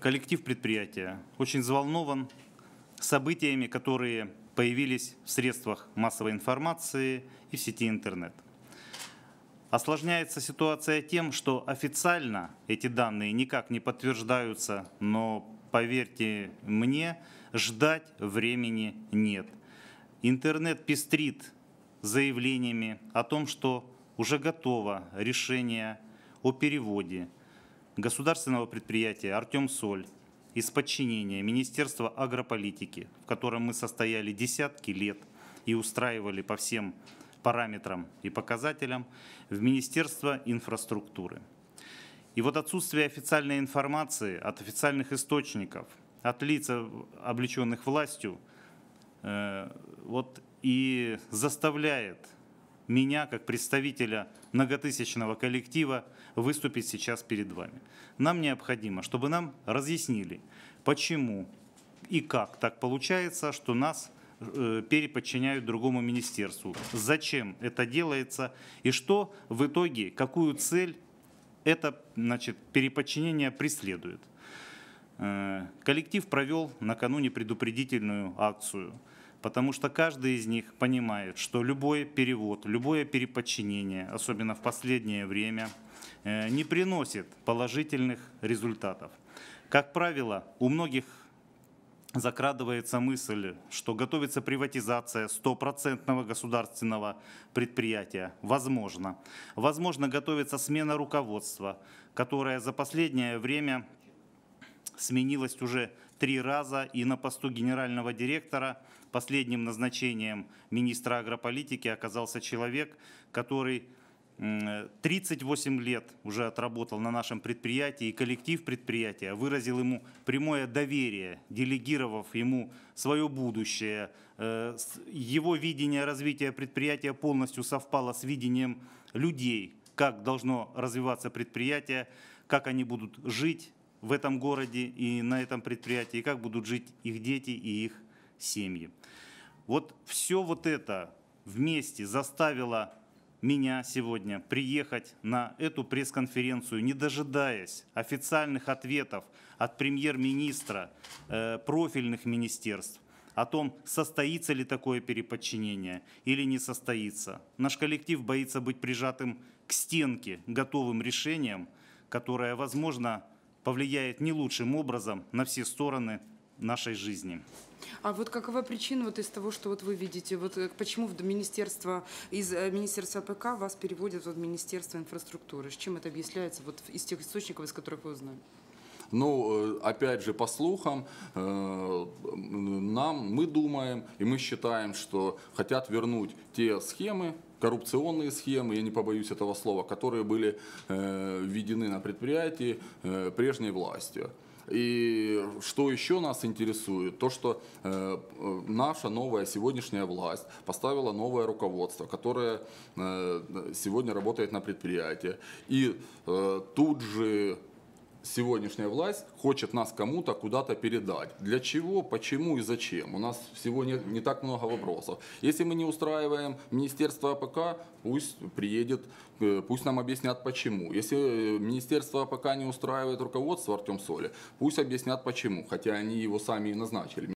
Коллектив предприятия очень взволнован событиями, которые появились в средствах массовой информации и в сети интернет. Осложняется ситуация тем, что официально эти данные никак не подтверждаются, но, поверьте мне, ждать времени нет. Интернет пестрит заявлениями о том, что уже готово решение о переводе государственного предприятия «Артемсоль» из подчинения Министерства агрополитики, в котором мы состояли десятки лет и устраивали по всем параметрам и показателям, в Министерство инфраструктуры. И вот отсутствие официальной информации от официальных источников, от лиц, облеченных властью, вот и заставляет меня, как представителя многотысячного коллектива, выступить сейчас перед вами. Нам необходимо, чтобы нам разъяснили, почему и как так получается, что нас переподчиняют другому министерству, зачем это делается и что в итоге, какую цель это, значит, переподчинение преследует. Коллектив провел накануне предупредительную акцию, потому что каждый из них понимает, что любой перевод, любое переподчинение, особенно в последнее время, не приносит положительных результатов. Как правило, у многих закрадывается мысль, что готовится приватизация стопроцентного государственного предприятия. Возможно. Возможно, готовится смена руководства, которое за последнее время сменилось уже 3 раза, и на посту генерального директора последним назначением министра агрополитики оказался человек, который 38 лет уже отработал на нашем предприятии, и коллектив предприятия выразил ему прямое доверие, делегировав ему свое будущее. Его видение развития предприятия полностью совпало с видением людей, как должно развиваться предприятие, как они будут жить в этом городе и на этом предприятии, и как будут жить их дети и их семьи. Вот все вот это вместе заставило меня сегодня приехать на эту пресс-конференцию, не дожидаясь официальных ответов от премьер-министра, профильных министерств о том, состоится ли такое переподчинение или не состоится. Наш коллектив боится быть прижатым к стенке готовым решением, которое, возможно, повлияет не лучшим образом на все стороны нашей жизни. А вот какова причина вот из того, что вот вы видите, вот почему из министерства АПК вас переводят в министерство инфраструктуры? С чем это объясняется вот из тех источников, из которых вы узнали? Ну, опять же, по слухам, мы думаем и мы считаем, что хотят вернуть те схемы, коррупционные схемы, я не побоюсь этого слова, которые были введены на предприятии прежней властью. И что еще нас интересует, то что наша новая сегодняшняя власть поставила новое руководство, которое сегодня работает на предприятии. И тут же сегодняшняя власть хочет нас кому-то куда-то передать. Для чего, почему и зачем? У нас всего не так много вопросов. Если мы не устраиваем министерство АПК, пусть приедет, пусть нам объяснят почему. Если министерство АПК не устраивает руководство «Артемсоли», пусть объяснят почему, хотя они его сами и назначили.